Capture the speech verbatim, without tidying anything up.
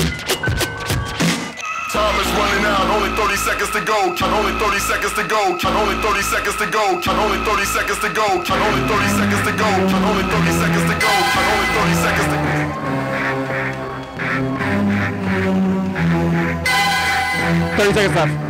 Time is running out, only thirty seconds to go. Count only thirty seconds to go. Count only thirty seconds to go. Count only thirty seconds to go. Count only thirty seconds to go. Count only thirty seconds to go. Count only thirty seconds to go. thirty seconds left.